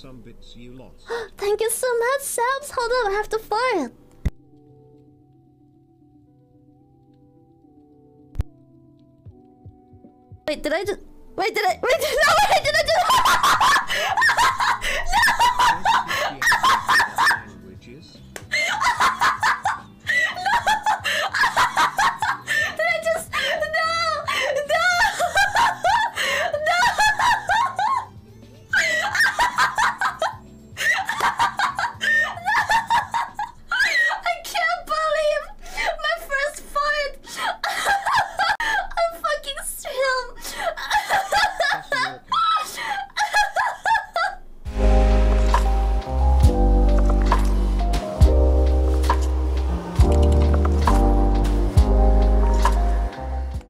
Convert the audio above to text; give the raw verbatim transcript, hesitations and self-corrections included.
some bits you lost. Thank you so much, Sabs. Hold up, I have to fart. Wait, did I just... Wait, did I... Wait, did... No, wait, did I just...